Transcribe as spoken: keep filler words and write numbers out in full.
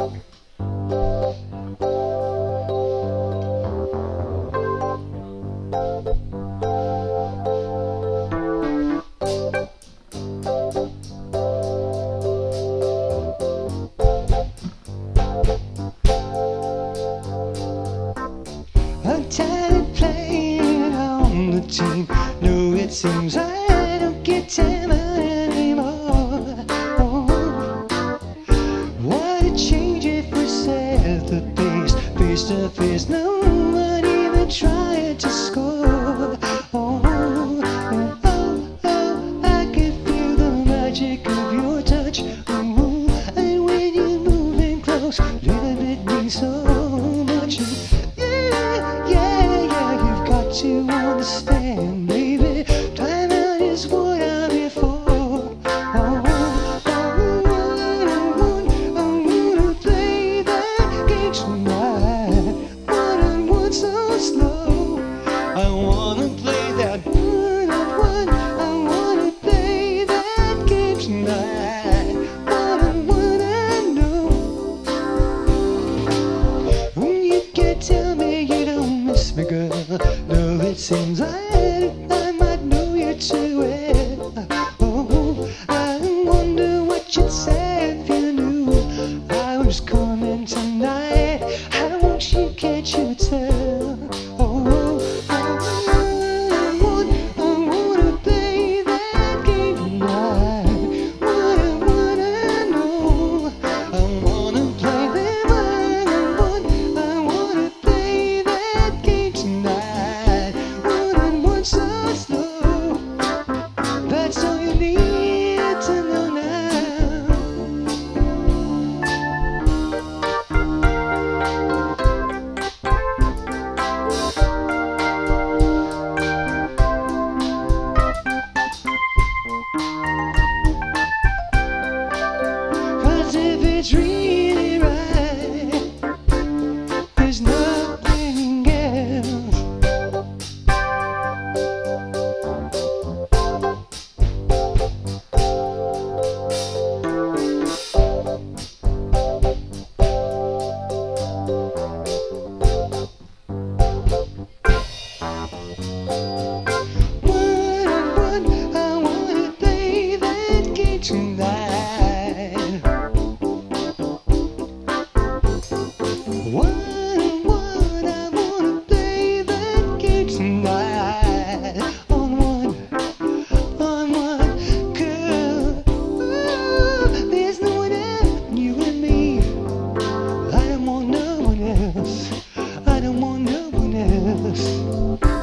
Team. No, it seems I don't get time anymore. Oh, what a change if we set the pace, face to face. No one even tried to score. Oh, and oh, oh, I can feel the magic of your touch. Oh, and when you're moving close, living it means so much. Yeah, yeah, yeah, you've got to understand. Baby, time out is what I'm here for. Oh, I wanna play that game tonight. One and one so slow. I wanna play that one and one. I wanna play that game tonight. One and one I know. When you can't tell me you don't miss me, girl. No, it seems I. To it. Oh, I wonder what you'd say if you knew I was coming tonight. How won't you, can't you tell? Oh, I want, I wanna play that game tonight. What I wanna know, I wanna play that one and one. I wanna play that game tonight. One and one so slow. That's all you need to know now. 'Cause if it's really right, there's nothing else. I don't want no one else.